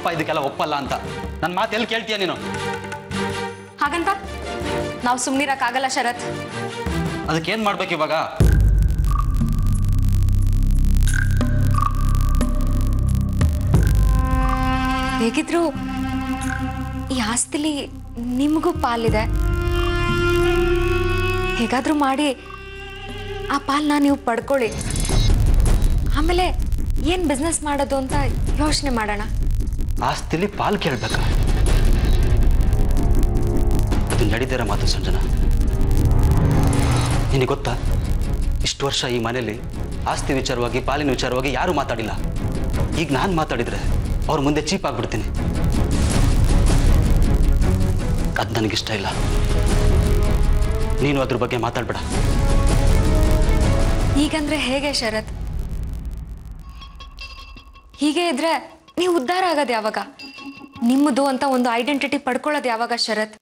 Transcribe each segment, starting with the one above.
ಅಪ್ಪ ಇದಕ್ಕೆಲ್ಲ ಒಪ್ಪಲ್ಲ ಅಂತ ನನ್ನ ಮಾತು ಎಲ್ಲಿ ಕೇಳ್ತೀಯಾ ನೀನು ಹಾಗಂತ ನಾವು ಸುಮ್ಮನಿರಕ ಆಗಲ್ಲ ಶರತ್ ಅದಕ್ಕೆ ಏನು ಮಾಡಬೇಕು ಇವಾಗ ಹೇಗಿದ್ರು ಈ ಆಸ್ತಿಲಿ ನಿಮಗೂ ಪಾಲಿದೆ ಹೇಗಾದರೂ ಮಾಡಿ ಆ ಪಾಲನ್ನ ನೀವು ಪಡ್ಕೊಳ್ಳಿ ಆಮೇಲೆ ಏನು ಬಿಸ್ನೆಸ್ ಮಾಡೋದು ಅಂತ ಯೋಚನೆ ಮಾಡೋಣ ಆಸ್ತಿಲಿ ಪಾಲ್ ಕೇಳಬೇಕಾ ಅದು ನಡೆದಿರೋ ಮಾತು ಸಂಜನಾ ನಿನಗೆ ಗೊತ್ತಾ ಇಷ್ಟು ವರ್ಷ ಈ ಮನೆಯಲ್ಲಿ ಆಸ್ತಿ ವಿಚಾರವಾಗಿ ಪಾಲಿನ ವಿಚಾರವಾಗಿ ಯಾರು ಮಾತಾಡಿಲ್ಲ ಈಗ ನಾನು ಮಾತಾಡಿದ್ರೆ ಅವ್ರ ಮುಂದೆ ಚೀಪ್ ಆಗ್ಬಿಡ್ತೀನಿ ಅದು ನನಗಿಷ್ಟ ಇಲ್ಲ ನೀನು ಅದ್ರ ಬಗ್ಗೆ ಮಾತಾಡಬೇಡ ಈಗಂದ್ರೆ ಹೇಗೆ ಶರತ್ ಹೀಗೆ ಇದ್ರೆ ನೀವು ಉದ್ಧಾರ ಆಗೋದು ಯಾವಾಗ ನಿಮ್ಮದು ಅಂತ ಒಂದು ಐಡೆಂಟಿಟಿ ಪಡ್ಕೊಳ್ಳೋದು ಯಾವಾಗ ಶರತ್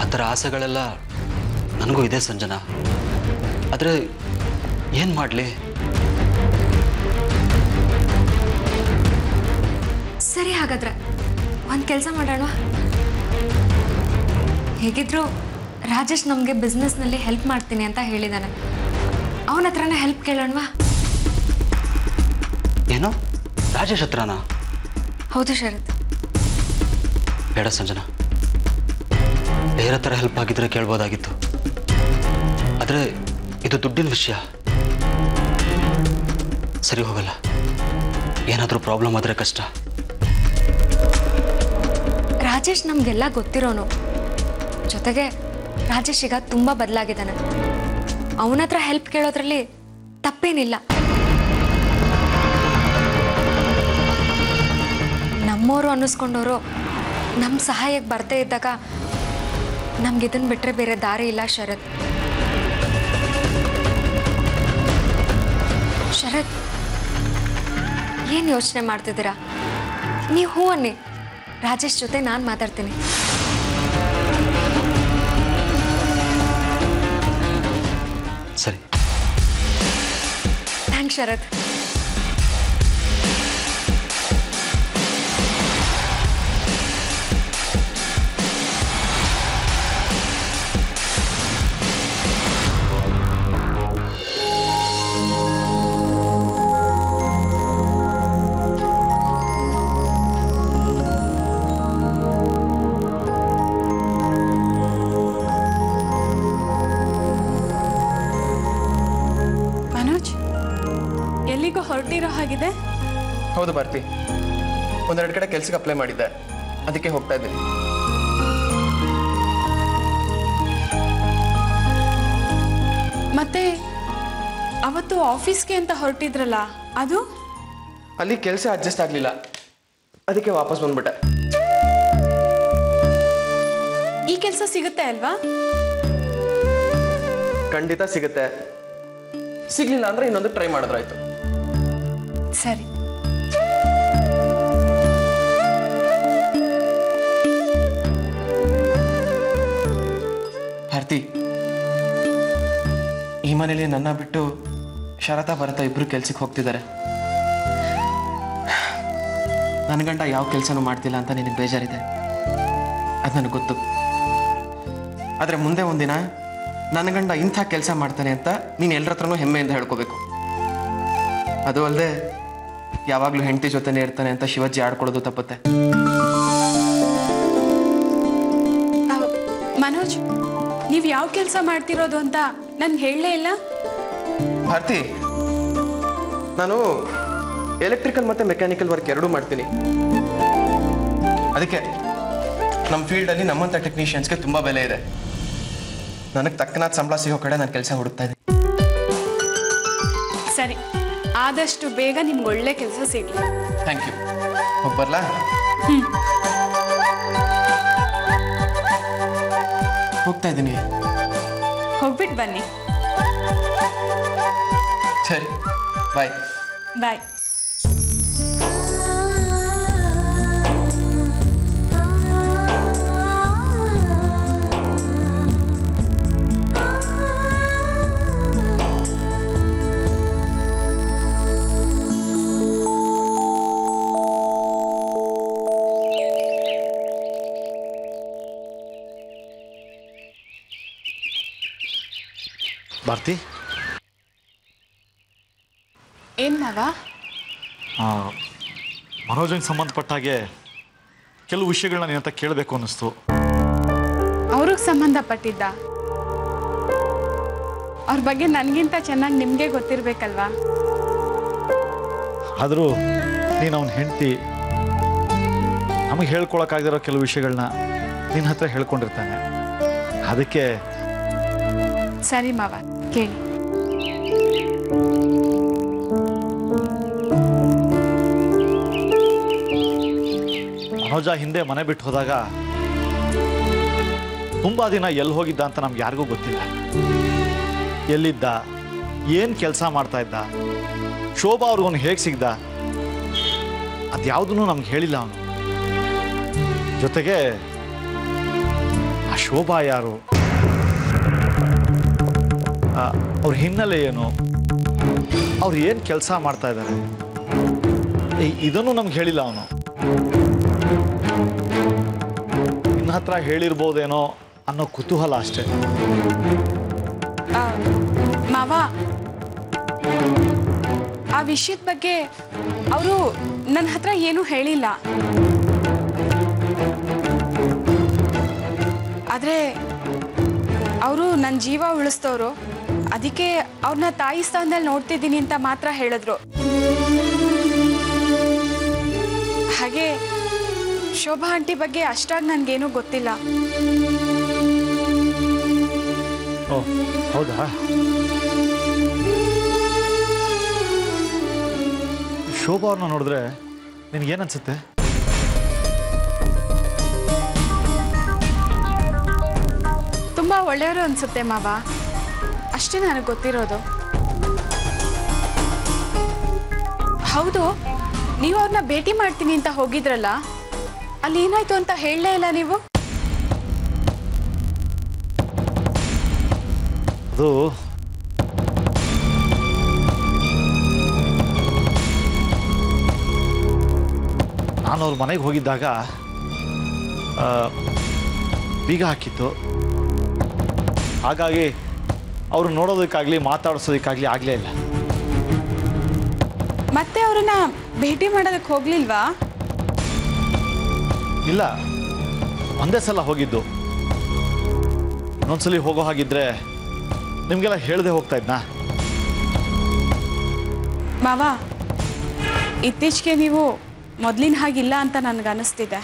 ಆ ಥರ ಆಸೆಗಳೆಲ್ಲ ನನಗೂ ಇದೆ ಸಂಜನಾ ಆದರೆ ಏನು ಮಾಡಲಿ ಸರಿ ಹಾಗಾದ್ರೆ ಒಂದು ಕೆಲಸ ಮಾಡೋಣ ಹೇಗಿದ್ರು ರಾಜೇಶ್ ನಮಗೆ ಬಿಸ್ನೆಸ್ನಲ್ಲಿ ಹೆಲ್ಪ್ ಮಾಡ್ತೀನಿ ಅಂತ ಹೇಳಿದಾನೆ ಅವನ ಹತ್ರನೇ ಹೆಲ್ಪ್ ಕೇಳೋಣವಾ ಏನೋ ರಾಜೇಶ್ ಹತ್ರನಾ ಹೌದು ಶರತ್ ಬೇಡ ಸಂಜನಾ ಬೇರೆ ಥರ ಹೆಲ್ಪ್ ಆಗಿದ್ರೆ ಕೇಳ್ಬೋದಾಗಿತ್ತು ಆದರೆ ಇದು ದುಡ್ಡಿನ ವಿಷಯ ಸರಿ ಹೋಗಲ್ಲ ಏನಾದರೂ ಪ್ರಾಬ್ಲಮ್ ಆದರೆ ಕಷ್ಟ ರಾಜೇಶ್ ನಮಗೆಲ್ಲ ಗೊತ್ತಿರೋನು ಜೊತೆಗೆ ರಾಜೇಶ್ ಈಗ ತುಂಬ ಬದಲಾಗಿದ್ದಾನೆ ಅವನ ಹತ್ರ ಹೆಲ್ಪ್ ಕೇಳೋದ್ರಲ್ಲಿ ತಪ್ಪೇನಿಲ್ಲ ನಮ್ಮವರು ಅನ್ನಿಸ್ಕೊಂಡವರು ನಮ್ಮ ಸಹಾಯಕ್ಕೆ ಬರ್ತೇ ಇದ್ದಾಗ ನಮ್ಗೆ ಇದನ್ನು ಬಿಟ್ಟರೆ ಬೇರೆ ದಾರಿ ಇಲ್ಲ ಶರತ್ ಶರತ್ ಏನು ಯೋಚನೆ ಮಾಡ್ತಿದ್ದೀರಾ ನೀವು ಹೂ ಅನ್ನಿ ರಾಜೇಶ್ ಜೊತೆ ನಾನು ಮಾತಾಡ್ತೀನಿ ಸರಿ ಥ್ಯಾಂಕ್ಸ್ ಶರತ್ ಹಾಗಿದೆ ಹೌದು ಭಾರತಿ ಒಂದೆರಡು ಕಡೆ ಕೆಲಸಕ್ಕೆ ಅಪ್ಲೈ ಮಾಡಿದ್ದೆ ಅದಕ್ಕೆ ಹೋಗ್ತಾ ಇದ್ದೀನಿ ಮತ್ತೆ ಅವತ್ತು ಆಫೀಸ್ಗೆ ಅಂತ ಹೊರಟಿದ್ರಲ್ಲ ಅದು ಅಲ್ಲಿ ಕೆಲಸ ಅಡ್ಜಸ್ಟ್ ಆಗಲಿಲ್ಲ ಅದಕ್ಕೆ ವಾಪಸ್ ಬಂದ್ಬಿಟ್ಟೆ ಈ ಕೆಲಸ ಸಿಗುತ್ತೆ ಅಲ್ವಾ ಖಂಡಿತ ಸಿಗುತ್ತೆ ಸಿಗ್ಲಿಲ್ಲ ಅಂದ್ರೆ ಇನ್ನೊಂದು ಟ್ರೈ ಮಾಡಿದ್ರಾಯ್ತು ಸರಿ ಭಾರತಿ ಈ ಮನೇಲಿ ನನ್ನ ಬಿಟ್ಟು ಶರತ ಭರತ ಇಬ್ರು ಕೆಲ್ಸಕ್ಕೆ ಹೋಗ್ತಿದ್ದಾರೆ ನನ್ನ ಗಂಡ ಯಾವ ಕೆಲಸನೂ ಮಾಡ್ತಿಲ್ಲ ಅಂತ ನಿನಗೆ ಬೇಜಾರಿದೆ ಅದು ನನಗೆ ಗೊತ್ತು ಆದರೆ ಮುಂದೆ ಒಂದಿನ ನನ್ನ ಗಂಡ ಇಂಥ ಕೆಲಸ ಮಾಡ್ತಾನೆ ಅಂತ ನೀನು ಎಲ್ಲರ ಹತ್ರನೂ ಹೆಮ್ಮೆಯಿಂದ ಹೇಳ್ಕೋಬೇಕು ಅದು ಅಲ್ಲದೆ ಯಾವಾಗಲೂ ಹೆಂಡತಿ ಜೊತೆನೇ ಇರ್ತಾನೆ ಅಂತ ಶಿವಜ್ಜಿ ಆಡ್ಕೊಳ್ಳೋದು ತಪ್ಪತ್ತೆ ಮನೋಜ್ ನೀವು ಯಾವ ಕೆಲಸ ಮಾಡ್ತಿರೋದು ಅಂತ ನನ್ಗೆ ಹೇಳಲೇ ಇಲ್ಲ ಭಾರತಿ ನಾನು ಎಲೆಕ್ಟ್ರಿಕಲ್ ಮತ್ತು ಮೆಕ್ಯಾನಿಕಲ್ ವರ್ಕ್ ಎರಡೂ ಮಾಡ್ತೀನಿ ಅದಕ್ಕೆ ನಮ್ಮ ಫೀಲ್ಡಲ್ಲಿ ನಮ್ಮಂಥ ಟೆಕ್ನಿಷಿಯನ್ಸ್ಗೆ ತುಂಬ ಬೆಲೆ ಇದೆ ನನಗೆ ತಕ್ಕನಾದ ಸಂಬಳ ಸಿಗೋ ಕಡೆ ನಾನು ಕೆಲಸ ಹುಡುಕ್ತಾ ಇದ್ದೀನಿ ಸರಿ ಆದಷ್ಟು ಬೇಗ ನಿಮ್ಗೆ ಒಳ್ಳೆ ಕೆಲಸ ಸಿಗಲಿ ಥ್ಯಾಂಕ್ ಯು ಒಬ್ಬರಲ್ಲ ಹೋಗ್ತಾ ಇದ್ದೀನಿ ಹೋಗ್ಬಿಟ್ಟು ಬನ್ನಿ ಸರಿ ಬಾಯ್ ಬಾಯ್ भारती ऐन मग मनोज संबंध ಕೆಲವು ವಿಷಯಗಳನ್ನು ನಿನ್ನ ಹತ್ರ ಕೇಳಬೇಕು ಅನಿಸ್ತು ಅವರಿಗೆ ಸಂಬಂಧಪಟ್ಟಿದ್ದ ಅವರ ಬಗ್ಗೆ ನನಗಿಂತ ಚೆನ್ನಾಗಿ ನಿಮಗೆ ಗೊತ್ತಿರಬೇಕಲ್ವಾ ಆದರೂ ನೀನು ಅವನ ಹೆಂಡತಿ ನಮಗೆ ಹೇಳಿಕೊಳ್ಳಕ ಆಗಿರೋ ಕೆಲವು ವಿಷಯಗಳನ್ನು ನಿನ್ನ ಹತ್ರ ಹೇಳಿಕೊಂಡಿರ್ತಾನೆ ಅದಕ್ಕೆ ಸರಿ ಮಾವ ಕೇಳಿ मनोज हिंदे मने बिट्टु होदागा तुम्बा दिन एल्लि होगिद्दा अंत नमगे यारिगू गोत्तिल्ल एल्लिद्द एनु केलस माड्ता इद्द शोभा अवरिगे अवनु हेगे सिग्द अदु यावुदन्नू नमगे हेळिल्ल अवनु जोतेगे आ शोभा यारु अवर हिन्नेले एनु अवरु एनु केलस माड्ता इद्दारे इदन्नू नमगे हेळिल्ल अवनु हत्र हेळिरबहुदेनो अन्नो कुतूहल अष्टे मावा आ विषयद बग्गे अवरु नन्न हत्र एनू हेळिल्ल आद्रे अवरु नन्न जीव उळिसतवरु अदक्के अवरन्न ताई स्थानदल्लि नोड्तिदीनि अंत मात्र हेळिद्रु हागे ಶೋಭಾ ಆಂಟಿ ಬಗ್ಗೆ ಅಷ್ಟಾಗಿ ನನಗೇನೂ ಗೊತ್ತಿಲ್ಲ ಓ ಹೌದಾ ಶೋಭಾ ಅವರನ್ನು ನೋಡಿದ್ರೆ ನಿಮಗೆ ಏನು ಅನ್ಸುತ್ತೆ ತುಂಬಾ ಒಳ್ಳೆಯವರು ಅನ್ಸುತ್ತೆ ಮಾವ ಅಷ್ಟೇ ನನಗೆ ಗೊತ್ತಿರೋದು ಹೌದು ನೀವು ಅವರನ್ನ ಭೇಟಿ ಮಾಡ್ತೀನಿ ಅಂತ ಹೋಗಿದ್ರಲ್ಲ ಅಲ್ಲಿ ಏನಾಯ್ತು ಅಂತ ಹೇಳಲೇ ಇಲ್ಲ ನೀವು ಅದು ನಾನು ಅವ್ರ ಮನೆಗೆ ಹೋಗಿದ್ದಾಗ ಬೀಗ ಹಾಕಿತ್ತು ಹಾಗಾಗಿ ಅವರು ನೋಡೋದಕ್ಕಾಗ್ಲಿ ಮಾತಾಡಿಸೋದಕ್ಕಾಗ್ಲಿ ಆಗಲೇ ಇಲ್ಲ ಮತ್ತೆ ಅವರನ್ನ ಭೇಟಿ ಮಾಡೋದಕ್ಕೆ ಹೋಗ್ಲಿಲ್ವಾ ಇಲ್ಲ ಒಂದೇ ಸಲ ಹೋಗಿದ್ದು ಇನ್ನೊಂದ್ಸಲಿ ಹೋಗೋ ಹಾಗಿದ್ರೆ ನಿಮಗೆಲ್ಲ ಹೇಳದೆ ಹೋಗ್ತಾ ಇದ್ನಾ ಮಾವ ಇತ್ತೀಚೆಗೆ ನೀವು ಮೊದಲಿನ ಹಾಗಿಲ್ಲ ಅಂತ ನನಗೆ ಅನಿಸ್ತಿದೆ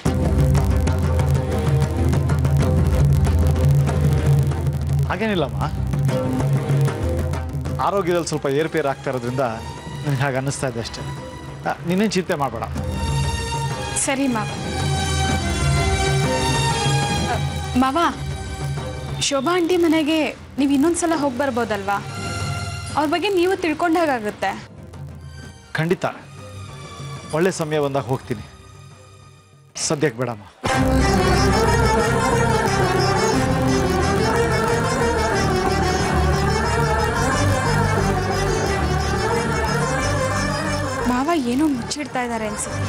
ಹಾಗೇನಿಲ್ಲಮ್ಮ ಆರೋಗ್ಯದಲ್ಲಿ ಸ್ವಲ್ಪ ಏರ್ಪೇರ್ ಆಗ್ತಾ ಇರೋದ್ರಿಂದ ನನಗೆ ಹಾಗೆ ಅನಿಸ್ತಾ ಇದೆ ಅಷ್ಟೇ ನೀನೇನು ಚಿಂತೆ ಮಾಡಬೇಡ ಸರಿ ಮಾವ ಮಾವ ಶೋಭಾ ಆಂಟಿ ಮನೆಗೆ ನೀವು ಇನ್ನೊಂದ್ಸಲ ಹೋಗಿ ಬರ್ಬೋದಲ್ವಾ ಅವ್ರ ಬಗ್ಗೆ ನೀವು ತಿಳ್ಕೊಂಡಾಗುತ್ತೆ ಖಂಡಿತ ಒಳ್ಳೆ ಸಮಯ ಬಂದಾಗ ಹೋಗ್ತೀನಿ ಸದ್ಯಕ್ಕೆ ಬೇಡಮ್ಮ ಮಾವ ಏನೋ ಮುಚ್ಚಿಡ್ತಾ ಇದ್ದಾರೆ ಅನ್ಸುತ್ತೆ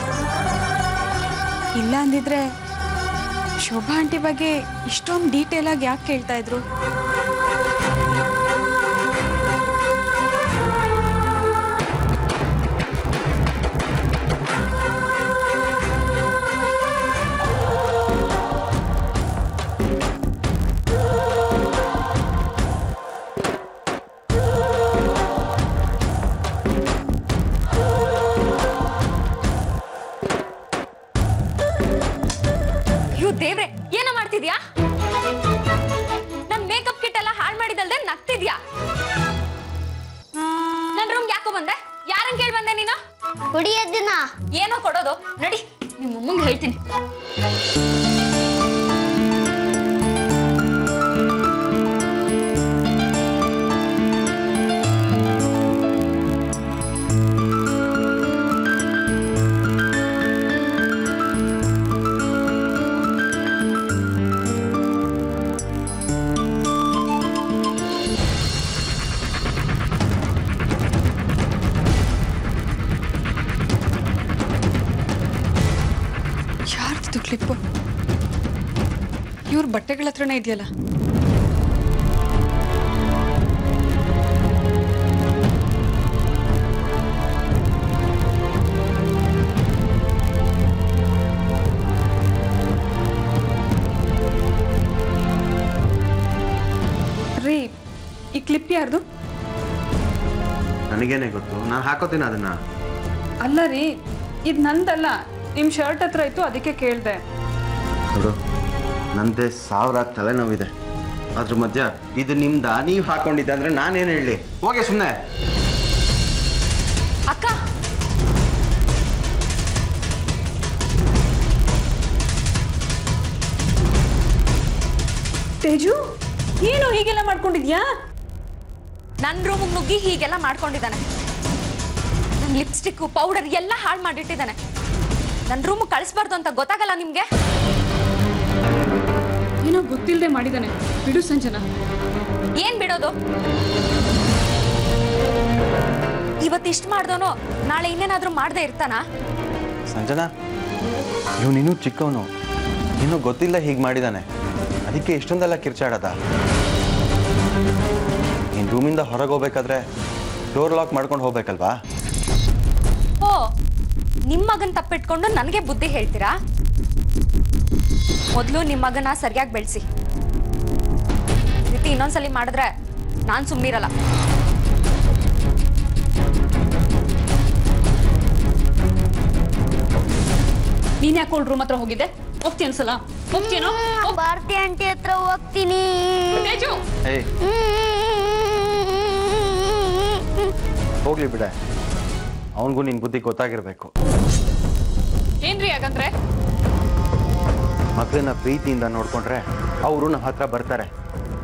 ಇಲ್ಲ ಅಂದಿದ್ರೆ ಶೋಭಾ ಆಂಟಿ ಬಗ್ಗೆ ಇಷ್ಟೊಂದು ಡೀಟೇಲ್ ಆಗಿ ಯಾಕೆ ಹೇಳ್ತಾ ಇದ್ರು इवर बट्टेगळ हत्रने इद्यल्ल ಯಾರ್ದು ನನಗೇನೇ ಗೊತ್ತು ನಾನು ಹಾಕೋತೀನಿ ಅದನ್ನ ಅಲ್ಲ ರೀ ಇದು ನಂದಲ್ಲ ನಿಮ್ಮ ಶರ್ಟ್ ಹತ್ರ ಇತ್ತು ಅದಕ್ಕೆ ಕೇಳ್ದೆ ನೋಡು ನಂದೆ ಸಾವಿರ ತಲೆನೋವು ಇದೆ ಅದರ ಮಧ್ಯ ಇದು ನಿಮ್ಮದ ನೀವು ಹಾಕೊಂಡಿದ್ದೆ ಅಂದ್ರೆ ನಾನು ಏನು ಹೇಳಲಿ ಹೋಗೇ ಸುಮ್ಮನೆ ಅಕ್ಕ तेजू ಏನು ಹೀಗೆಲ್ಲ ಮಾಡ್ಕೊಂಡಿದ್ಯಾ ನನ್ನ ರೂಮ್ ನುಗ್ಗಿ ಹೀಗೆಲ್ಲ ಮಾಡ್ಕೊಂಡಿದ್ದಾನೆ ನನ್ನ ಲಿಪ್ಸ್ಟಿಕ್ ಪೌಡರ್ ಎಲ್ಲ ಹಾಳು ಮಾಡಿಟ್ಟಿದ್ದಾನೆ ನನ್ನ ರೂಮ್ ಕಳಿಸಬಾರದು ಅಂತ ಗೊತ್ತಾಗಲ್ಲ ನಿಮಗೆ ಏನೋ ಗೊತ್ತಿಲ್ಲದೆ ಮಾಡಿದಾನೆ ಬಿಡು ಸಂಜನಾ ಏನು ಬಿಡೋದು ಇವತ್ತು ಇಷ್ಟ ಮಾಡ್ದೋನೋ ನಾಳೆ ಇನ್ನೇನಾದರೂ ಮಾಡದೇ ಇರ್ತಾನಾ ಸಂಜನಾ ನೀವು ನೀನು ಚಿಕ್ಕವನು ಏನೋ ಗೊತ್ತಿಲ್ಲ ಹೀಗೆ ಮಾಡಿದಾನೆ ಅದಕ್ಕೆ ಇಷ್ಟೊಂದೆಲ್ಲ ಕಿರ್ಚಾಡದ ನೀನು ರೂಮಿಂದ ಹೊರಗೆ ಹೋಗ್ಬೇಕಾದ್ರೆ ಡೋರ್ ಲಾಕ್ ಮಾಡ್ಕೊಂಡು ಹೋಗ್ಬೇಕಲ್ವಾ ಓ ನಿಮ್ಮ ಮಗನ ತಪ್ಪಿಟ್ಕೊಂಡು ನನಗೆ ಬುದ್ಧಿ ಹೇಳ್ತೀರಾ ಮೊದಲು ನಿಮ್ಮ ಮಗನ ಸರಿಯಾಗಿ ಬೆಳೆಸಿ ರೀತಿ ಇನ್ನೊಂದ್ಸಲಿ ಮಾಡಿದ್ರೆ ನಾನು ಸುಮ್ಮನಿರಲ್ಲ ನೀನು ಯಾಕೆ ಅವಳ ರೂಮ್ ಹತ್ರ ಹೋಗಿದ್ದೆ ಹೋಗ್ತೀನಿ ಅನ್ಸಲ್ಲ ಹೋಗ್ತೀನೋ ಭಾರತಿ ಆಂಟಿ ಹತ್ರ ಹೋಗ್ತೀನಿ ಹೋಗ್ಲಿ ಬಿಡ ಅವನಿಗೂ ನಿನ್ ಬುದ್ಧಿ ಗೊತ್ತಾಗಿರ್ಬೇಕು ಏನ್ರಿ ಹಾಗಂದ್ರೆ ಮಕ್ಕಳನ್ನ ಪ್ರೀತಿಯಿಂದ ನೋಡ್ಕೊಂಡ್ರೆ ಅವರು ನಮ್ಮ ಹತ್ರ ಬರ್ತಾರೆ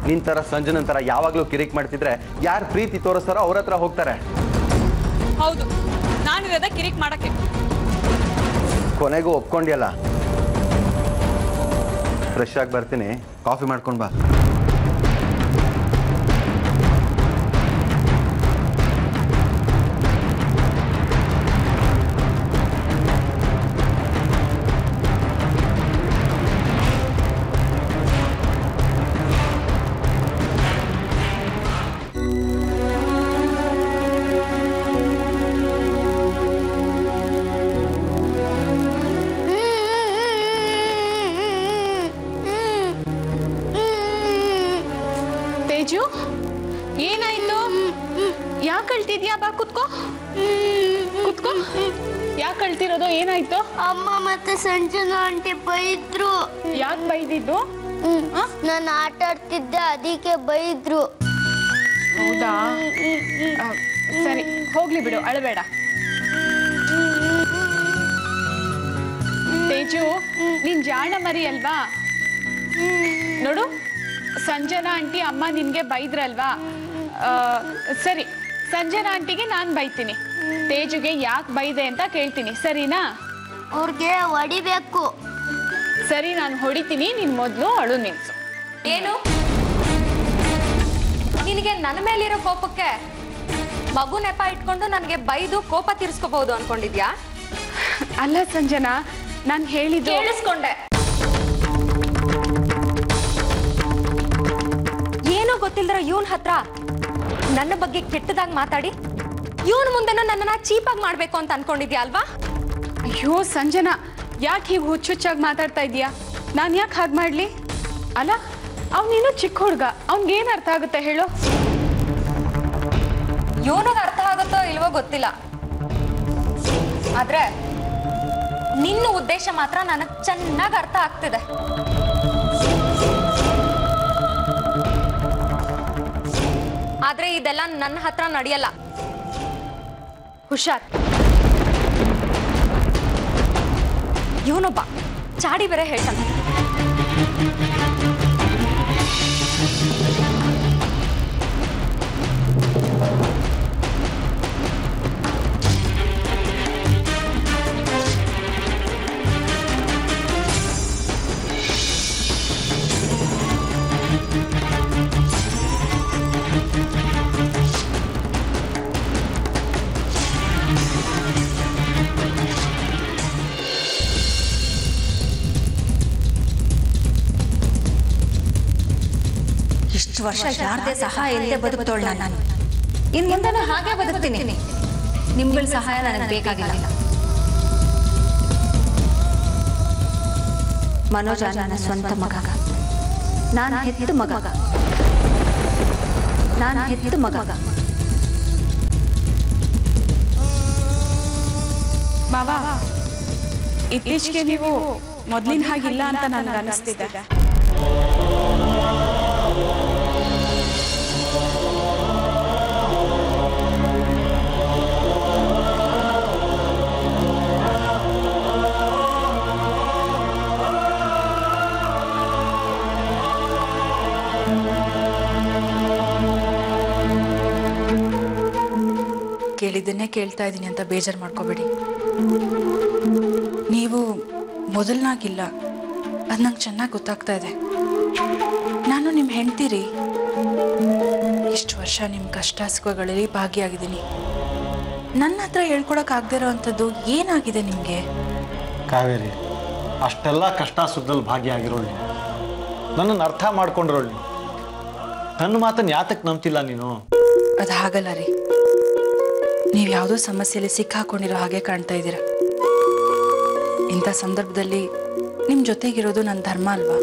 ನಿನ್ ತರ ಸಂಜನ ತರ ಯಾವಾಗ್ಲೂ ಕಿರಿಕ್ ಮಾಡ್ತಿದ್ರೆ ಯಾರು ಪ್ರೀತಿ ತೋರಿಸ್ತಾರೋ ಅವ್ರ ಹತ್ರ ಹೋಗ್ತಾರೆ ಹೌದು ನಾನಿರೋದ ಕಿರಿಕ್ ಮಾಡಕ್ಕೆ ಕೊನೆಗೂ ಒಪ್ಕೊಂಡಿಯಲ್ಲ ಫ್ರೆಶ್ ಆಗಿ ಬರ್ತೀನಿ ಕಾಫಿ ಮಾಡ್ಕೊಂಡು ಬಾ ಸಂಜನಾ ಆಂಟಿ ಬೈದ್ರು ಯಾಕೆ ಬೈದಿದ್ದು ನಾನು ಆಟ ಆಡ್ತಿದ್ದೆ ಅದಕ್ಕೆ ಬೈದ್ರು ಹೌದಾ ಸರಿ ಹೋಗ್ಲಿ ಬಿಡು ಅಳಬೇಡ ತೇಜು ನಿನ್ ಜಾಣ ಮರಿ ಅಲ್ವಾ ನೋಡು ಸಂಜನಾ ಆಂಟಿ ಅಮ್ಮ ನಿನ್ಗೆ ಬೈದ್ರಲ್ವಾ ಸರಿ ಸಂಜನಾ ಆಂಟಿಗೆ ನಾನು ಬೈತೀನಿ ತೇಜುಗೆ ಯಾಕೆ ಬೈದೆ ಅಂತ ಕೇಳ್ತೀನಿ ಸರಿನಾ ಅವ್ರಿಗೆ ಹೊಡಿಬೇಕು ಸರಿ ನಾನು ಹೊಡಿತೀನಿ ನಿನ್ ಮೊದಲು ಅಳು ನಿಲ್ಸು ಏನು ನಿನಗೆ ನನ್ನ ಮೇಲಿರೋ ಕೋಪಕ್ಕೆ ಮಗು ನೆಪ ಇಟ್ಕೊಂಡು ನನಗೆ ಬೈದು ಕೋಪ ತೀರಿಸ್ಕೋಬಹುದು ಅನ್ಕೊಂಡಿದ್ಯಾ ಅಲ್ಲ ಸಂಜನಾ ನಾನು ಹೇಳಿದ್ದು ಕೇಳಿಸ್ಕೊಂಡೆ ಏನೋ ಗೊತ್ತಿಲ್ಲದಿರೋ ಇವನ್ ಹತ್ರ ನನ್ನ ಬಗ್ಗೆ ಕೆಟ್ಟದಾಗ ಮಾತಾಡಿ ಇವನ್ ಮುಂದೆನೂ ನನ್ನನ್ನ ಚೀಪಾಗಿ ಮಾಡ್ಬೇಕು ಅಂತ ಅನ್ಕೊಂಡಿದ್ಯಾ ಅಲ್ವಾ ಅಯ್ಯೋ ಸಂಜನಾ ಯಾಕೆ ಹೀಗೆ ಹುಚ್ಚುಚ್ಚಾಗಿ ಮಾತಾಡ್ತಾ ಇದೀಯಾ ನಾನು ಯಾಕೆ ಹಾಗೆ ಮಾಡಲಿ ಅಲ್ಲ ಅವನೇನು ಚಿಕ್ಕ ಹುಡುಗ ಅವನಿಗೇನು ಅರ್ಥ ಆಗುತ್ತೆ ಹೇಳು ಇವನಿಗೆ ಅರ್ಥ ಆಗುತ್ತೋ ಇಲ್ವೋ ಗೊತ್ತಿಲ್ಲ ಆದ್ರೆ ನಿನ್ನ ಉದ್ದೇಶ ಮಾತ್ರ ನನಗೆ ಚೆನ್ನಾಗಿ ಅರ್ಥ ಆಗ್ತಿದೆ ಆದ್ರೆ ಇದೆಲ್ಲ ನನ್ನ ಹತ್ರ ನಡೆಯಲ್ಲ ಹುಷಾರ್ ಇವನೊಬ್ಬ ಚಾಡಿ ಬೇರೆ ಹೇಳ್ತಾನೆ ವರ್ಷ ಯಾರದೇ ಸಹಾಯ ಇಲ್ಲದೆ ಬದುಕುತ್ತೋಳ ನಾನು ಇನ್ನು ಮುಂದೆ ಹಾಗೆ ಬದುಕ್ತೀನಿ ನಿಮ್ಗಳ ಸಹಾಯ ನನಗೆ ಬೇಕಾಗಿಲ್ಲ ಮನೋಜ ನನ್ನ ಸ್ವಂತ ಮಗ ನಾನು ಹೆತ್ತ ಮಗ ನಾನು ಹೆತ್ತ ಮಗ. ಮಾವ, ಇತ್ತೀಚೆಗೆ ನೀವು ಮೊದಲಿನ ಹಾಗಿಲ್ಲ ಅಂತ ನನಗೆ ಅನಿಸ್ತಿದೆ. ಕೇಳಿದ್ದನ್ನೇ ಕೇಳ್ತಾ ಇದ್ದೀನಿ ಅಂತ ಬೇಜಾರು ಮಾಡ್ಕೋಬೇಡಿ. ನೀವು ಮೊದಲನಾಗಿಲ್ಲ ಅದು ನಂಗೆ ಚೆನ್ನಾಗಿ ಗೊತ್ತಾಗ್ತಾ ಇದೆ. ನಾನು ನಿಮ್ಮ ಹೆಂಡ್ತೀರಿ. ಇಷ್ಟು ವರ್ಷ ನಿಮ್ಮ ಕಷ್ಟ ಸುಖಗಳಲ್ಲಿ ಭಾಗಿಯಾಗಿದ್ದೀನಿ. ನನ್ನ ಹತ್ರ ಹೇಳ್ಕೊಳಕ್ಕಾಗದೇ ಇರೋವಂಥದ್ದು ಏನಾಗಿದೆ ನಿಮಗೆ? ಕಾವೇರಿ, ಅಷ್ಟೆಲ್ಲ ಕಷ್ಟ ಸುಖದಲ್ಲಿ ಭಾಗಿಯಾಗಿರೋಳು, ನನ್ನನ್ನು ಅರ್ಥ ಮಾಡ್ಕೊಂಡಿರೋಳು, ನನ್ನ ಮಾತನ್ನು ಯಾತಕ್ಕೆ ನಂಬ್ತಿಲ್ಲ ನೀನು? ಅದು ಹಾಗಲ್ಲ ರೀ, ನೀವು ಯಾವುದೋ ಸಮಸ್ಯೆಯಲ್ಲಿ ಸಿಕ್ಕಾಕೊಂಡಿರೋ ಹಾಗೆ ಕಾಣ್ತಾ ಇದ್ದೀರಾ. ಇಂಥ ಸಂದರ್ಭದಲ್ಲಿ ನಿಮ್ಮ ಜೊತೆಗಿರೋದು ನನ್ನ ಧರ್ಮ ಅಲ್ವಾ?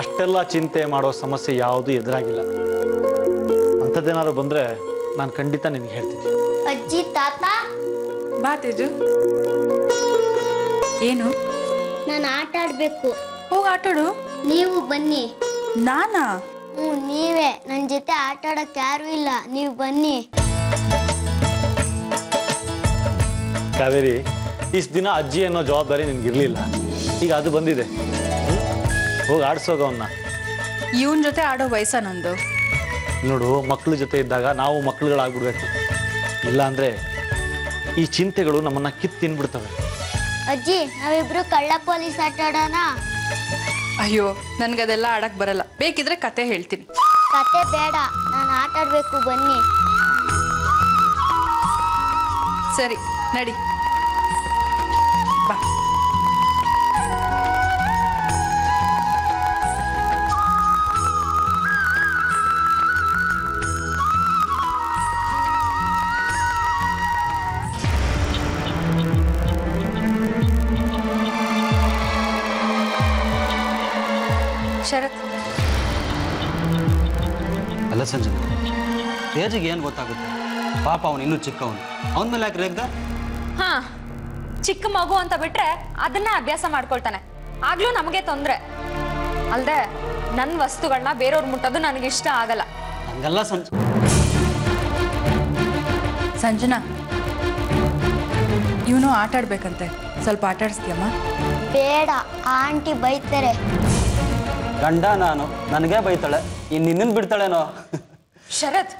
ಅಷ್ಟೆಲ್ಲ ಚಿಂತೆ ಮಾಡೋ ಸಮಸ್ಯೆ ಯಾವುದು ಎದುರಾಗಿಲ್ಲ. ಅಂಥದ್ದೇನಾದ್ರು ಬಂದರೆ ನಾನು ಖಂಡಿತ ನಿನಗೆ ಹೇಳ್ತೀನಿ. ಅಜ್ಜಿ, ತಾತ ಬಾ ತೇಜು. ಏನು? ನಾನು ಆಟ ಆಡಬೇಕು. ಹೋಗಿ ಆಟಾಡು. ನೀವು ಬನ್ನಿ. ನಾನಾ? ಹ್ಞೂ, ನೀವೇ. ನನ್ನ ಜೊತೆ ಆಟ ಆಡೋಕ್ಕೆ ಯಾರೂ ಇಲ್ಲ, ನೀವು ಬನ್ನಿ. ಕಾವೇರಿ, ಇಷ್ಟು ದಿನ ಅಜ್ಜಿ ಅನ್ನೋ ಜವಾಬ್ದಾರಿ ನಿನ್ಗಿರ್ಲಿಲ್ಲ, ಈಗ ಅದು ಬಂದಿದೆ. ಹೋಗಿ ಆಡಿಸೋದು ಅವನ್ನ. ಇವನ ಜೊತೆ ಆಡೋ ವಯಸ್ಸ ನಂದು. ನೋಡು, ಮಕ್ಕಳ ಜೊತೆ ಇದ್ದಾಗ ನಾವು ಮಕ್ಕಳುಗಳಾಗ್ಬಿಡ್ಬೇಕು, ಇಲ್ಲಾಂದ್ರೆ ಈ ಚಿಂತೆಗಳು ನಮ್ಮನ್ನ ಕಿತ್ತು ತಿನ್ಬಿಡ್ತವೆ. ಅಜ್ಜಿ, ನಾವಿಬ್ರು ಕಳ್ಳ ಪೊಲೀಸ್ ಆಟ ಆಡೋಣ. ಅಯ್ಯೋ, ನನ್ಗದೆಲ್ಲ ಆಡಕ್ ಬರಲ್ಲ. ಬೇಕಿದ್ರೆ ಕತೆ ಹೇಳ್ತೀನಿ. ಕತೆ ಬೇಡ, ನಾನು ಆಟ ಆಡ್ಬೇಕು, ಬನ್ನಿ. ಸರಿ ನಡಿ. ಶರತ್ ಅಲ್ಲ ಸಂಜನಾ, ತೇಜಿಗೆ ಏನು ಗೊತ್ತಾಗುತ್ತೆ? ಪಾಪ ಅವನು ಇನ್ನೂ ಚಿಕ್ಕವನು, ಅವನ ಮೇಲೆ ಯಾಕೆ ರೇಗ್ದ? ಹಾ, ಚಿಕ್ಕ ಮಗು ಅಂತ ಬಿಟ್ರೆ ಅದನ್ನ ಅಭ್ಯಾಸ ಮಾಡ್ಕೊಳ್ತಾನೆ. ಆಗ್ಲೂ ನಮಗೆ ತೊಂದರೆ. ಅಲ್ಲದೆ ನನ್ನ ವಸ್ತುಗಳನ್ನ ಬೇರೆಯವ್ರು ಮುಟ್ಟೋದು ನನಗಿಷ್ಟ ಆಗಲ್ಲ. ಹಂಗಲ್ಲ ಸಂಜನಾ, ಇವನು ಆಟ ಆಡ್ಬೇಕಂತೆ, ಸ್ವಲ್ಪ ಆಟ ಆಡಿಸ್ತೀಯಮ್ಮ. ಬೇಡ, ಆಂಟಿ ಬೈತಾರೆ. ಗಂಡ ನಾನು, ನನಗೆ ಬೈತಾಳೆ, ಇನ್ನು ನಿನ್ನ ಬಿಡ್ತಾಳೇನೋ. ಶರತ್,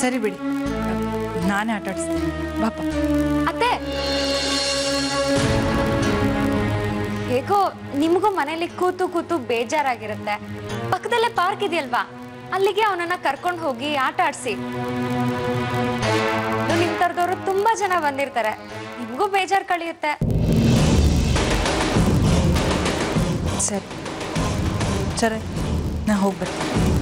ಸರಿ ಬಿಡಿ, ನಾನೇ ಆಟ ಆಡಿಸ್ತೀನಿ. ಬಾಪ ಅತ್ತೆ. ಹೇಗೋ ನಿಮಗೂ ಮನೇಲಿ ಕೂತು ಕೂತು ಬೇಜಾರಾಗಿರುತ್ತೆ. ಪಕ್ಕದಲ್ಲೇ ಪಾರ್ಕ್ ಇದೆಯಲ್ವಾ, ಅಲ್ಲಿಗೆ ಅವನನ್ನ ಕರ್ಕೊಂಡು ಹೋಗಿ ಆಟ ಆಡಿಸಿ. ನಿಮ್ ತರದವರು ತುಂಬಾ ಜನ ಬಂದಿರ್ತಾರೆ, ನಿಮಗೂ ಬೇಜಾರು ಕಳೆಯುತ್ತೆ. ಸರಿ ಸರಿ, ನಾ ಹೋಗ್ಬರ್ತೀನಿ.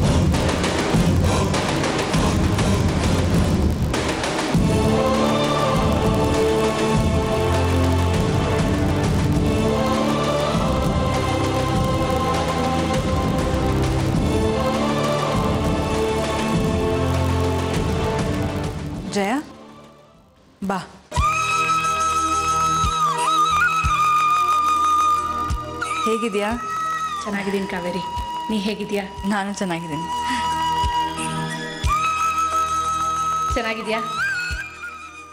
ಜಯ ಬಾ. ಹೇಗಿದ್ಯಾ? ಚೆನ್ನಾಗಿದ್ದೀನಿ ಕಾವೇರಿ, ನೀ ಹೇಗಿದ್ಯಾ? ನಾನು ಚೆನ್ನಾಗಿದ್ದೀನಿ. ಚೆನ್ನಾಗಿದ್ಯಾ?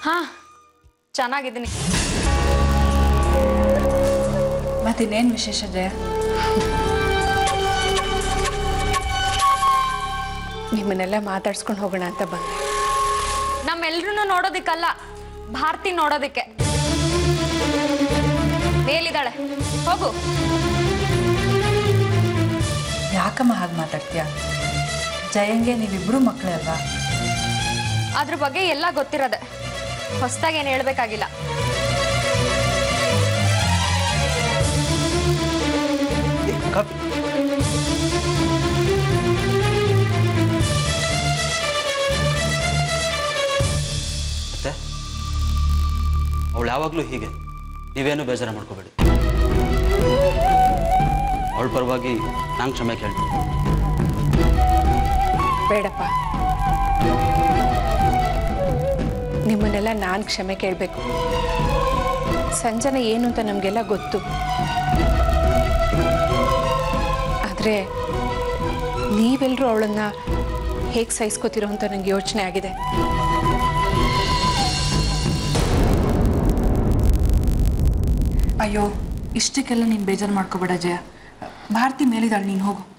ಹಾ, ಚೆನ್ನಾಗಿದ್ದೀನಿ. ಮತ್ತಿನ್ನೇನು ವಿಶೇಷ ಜಯ? ನಿಮ್ಮನ್ನೆಲ್ಲ ಮಾತಾಡ್ಸ್ಕೊಂಡು ಹೋಗೋಣ ಅಂತ ಬಂದೆ. ನಮ್ಮೆಲ್ರೂ ನೋಡೋದಿಕ್ಕಲ್ಲ, ಭಾರತಿ ನೋಡೋದಿಕ್ಕೆ. ಮೇಲಿದ್ದಾಳೆ, ಹೋಗು. ಯಾಕಮ್ಮ ಹಾಗೆ ಮಾತಾಡ್ತೀಯ? ಜಯಂಗೆ ನೀವಿಬ್ರು ಮಕ್ಕಳೇ ಅಲ್ವಾ, ಅದ್ರ ಬಗ್ಗೆ ಎಲ್ಲ ಗೊತ್ತಿರೋದೆ. ಹೊಸದಾಗಿ ಏನು ಹೇಳ್ಬೇಕಾಗಿಲ್ಲ. ಅವಳು ಯಾವಾಗಲೂ ಹೀಗೆ, ನೀವೇನು ಬೇಜಾರ ಮಾಡ್ಕೋಬೇಡಿ. ಅವಳ ಪರವಾಗಿ ನಾನು ಕ್ಷಮೆ ಕೇಳ್ತೀನಿ. ಬೇಡಪ್ಪ, ನಿಮ್ಮನ್ನೆಲ್ಲ ನಾನು ಕ್ಷಮೆ ಕೇಳಬೇಕು. ಸಂಜನ ಏನು ಅಂತ ನಮಗೆಲ್ಲ ಗೊತ್ತು. ಆದರೆ ನೀವೆಲ್ಲರೂ ಅವಳನ್ನು ಹೇಗೆ ಸಹಿಸ್ಕೋತಿರೋ ಅಂತ ನನಗೆ ಯೋಚನೆ ಆಗಿದೆ. ಅಯ್ಯೋ, ಇಷ್ಟಕ್ಕೆಲ್ಲ ನೀನು ಬೇಜಾರು ಮಾಡ್ಕೋಬೇಡ ಜಯ. ಭಾರತಿ ಮೇಲಿದ್ದಾಳೆ, ನೀನು ಹೋಗು.